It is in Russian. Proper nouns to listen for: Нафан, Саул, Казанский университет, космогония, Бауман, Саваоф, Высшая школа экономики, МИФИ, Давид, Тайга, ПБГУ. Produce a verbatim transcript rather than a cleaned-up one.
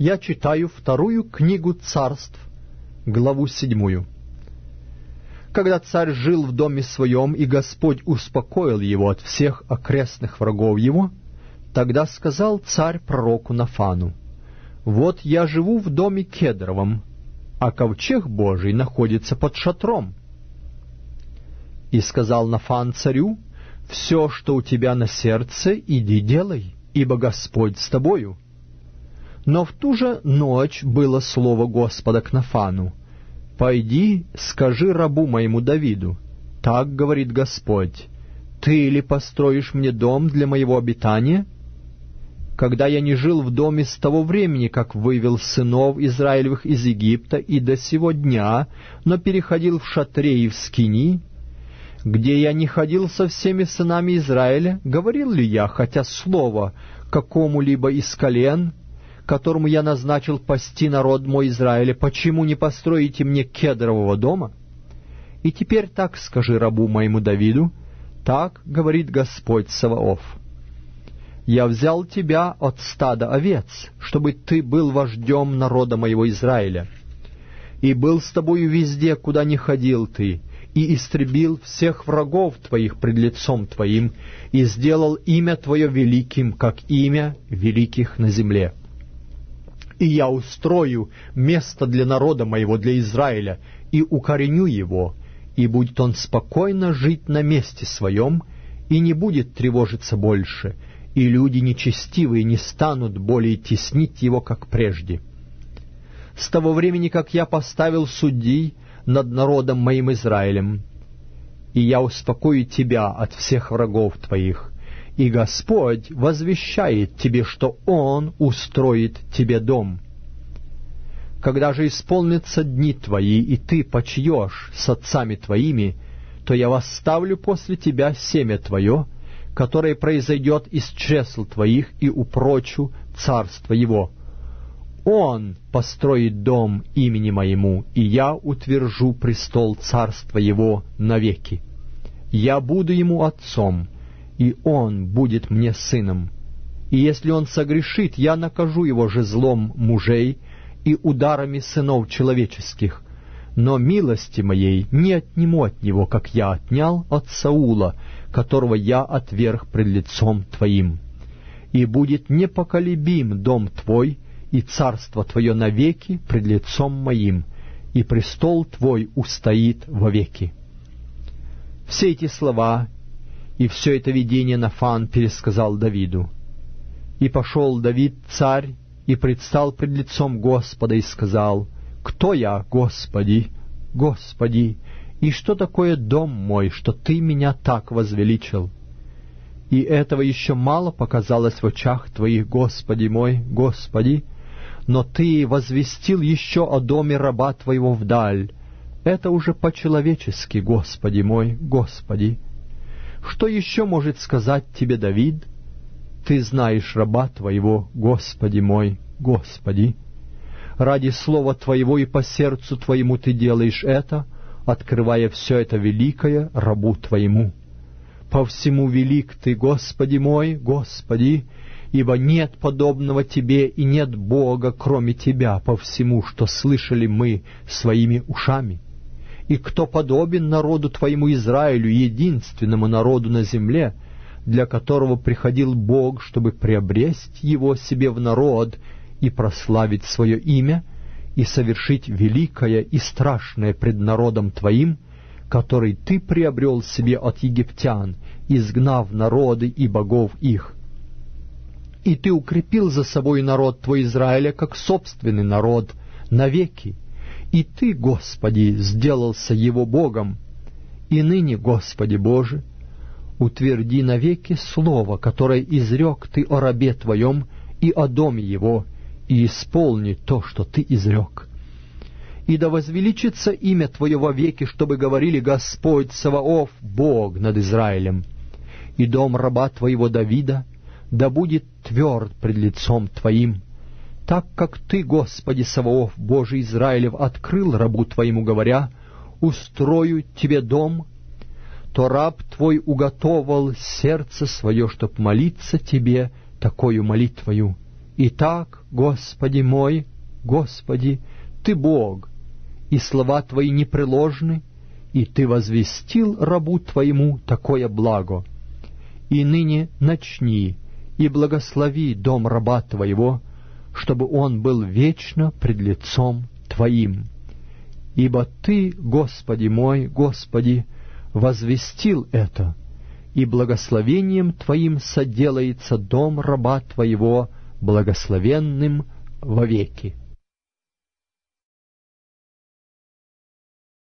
я читаю вторую книгу Царств, главу седьмую. Когда царь жил в доме своем, и Господь успокоил его от всех окрестных врагов его, тогда сказал царь пророку Нафану: «Вот я живу в доме кедровом, а ковчег Божий находится под шатром». И сказал Нафан царю: «Все, что у тебя на сердце, иди делай, ибо Господь с тобою». Но в ту же ночь было слово Господа к Нафану: «Пойди, скажи рабу моему Давиду: так говорит Господь: ты ли построишь мне дом для моего обитания? Когда я не жил в доме с того времени, как вывел сынов Израилевых из Египта и до сего дня, но переходил в шатре и в скинии, где я не ходил со всеми сынами Израиля, говорил ли я хотя слово какому-либо из колен, которому я назначил пасти народ мой Израиля: почему не построите мне кедрового дома? И теперь так скажи рабу моему Давиду: так говорит Господь Саваоф: я взял тебя от стада овец, чтобы ты был вождем народа моего Израиля, и был с тобою везде, куда не ходил ты, и истребил всех врагов твоих пред лицом твоим, и сделал имя твое великим, как имя великих на земле. И я устрою место для народа моего, для Израиля, и укореню его, и будет он спокойно жить на месте своем, и не будет тревожиться больше, и люди нечестивые не станут более теснить его, как прежде. С того времени, как я поставил судей над народом моим Израилем, и я успокою тебя от всех врагов твоих, и Господь возвещает тебе, что Он устроит тебе дом. Когда же исполнятся дни твои, и ты почиешь с отцами твоими, то я восставлю после тебя семя твое, которое произойдет из чресл твоих, и упрочу царство его. Он построит дом имени моему, и я утвержу престол царства его навеки. Я буду ему отцом, и он будет мне сыном. И если он согрешит, я накажу его жезлом мужей и ударами сынов человеческих. Но милости моей не отниму от него, как я отнял от Саула, которого я отверг пред лицом твоим. И будет непоколебим дом твой, и царство твое навеки пред лицом моим, и престол твой устоит вовеки». Все эти слова и все это видение Нафан пересказал Давиду. И пошел Давид, царь, и предстал пред лицом Господа, и сказал: «Кто я, Господи, Господи, и что такое дом мой, что Ты меня так возвеличил? И этого еще мало показалось в очах Твоих, Господи мой, Господи, но Ты возвестил еще о доме раба Твоего вдаль. Это уже по-человечески, Господи мой, Господи. Что еще может сказать Тебе Давид? Ты знаешь раба Твоего, Господи мой, Господи. Ради слова Твоего и по сердцу Твоему Ты делаешь это, открывая все это великое рабу Твоему. По всему велик Ты, Господи мой, Господи, ибо нет подобного Тебе и нет Бога, кроме Тебя, по всему, что слышали мы своими ушами. И кто подобен народу Твоему Израилю, единственному народу на земле, для которого приходил Бог, чтобы приобрести его себе в народ и прославить свое имя, и совершить великое и страшное пред народом Твоим, который Ты приобрел себе от египтян, изгнав народы и богов их. И Ты укрепил за собой народ Твой Израиля, как собственный народ, навеки. И Ты, Господи, сделался его Богом. И ныне, Господи Боже, утверди навеки слово, которое изрек Ты о рабе Твоем и о доме его, и исполни то, что Ты изрек. И да возвеличится имя Твое вовеки, чтобы говорили: Господь Саваоф, Бог над Израилем. И дом раба Твоего Давида да будет тверд пред лицом Твоим, так как Ты, Господи Саваоф, Божий Израилев, открыл рабу Твоему, говоря: устрою Тебе дом, то раб Твой уготовал сердце свое, чтоб молиться Тебе такою молитвою, Итак, Господи мой, Господи, Ты Бог, и слова Твои непреложны, и Ты возвестил рабу Твоему такое благо. И ныне начни и благослови дом раба Твоего, чтобы он был вечно пред лицом Твоим. Ибо Ты, Господи мой, Господи, возвестил это, и благословением Твоим соделается дом раба Твоего благословенным вовеки».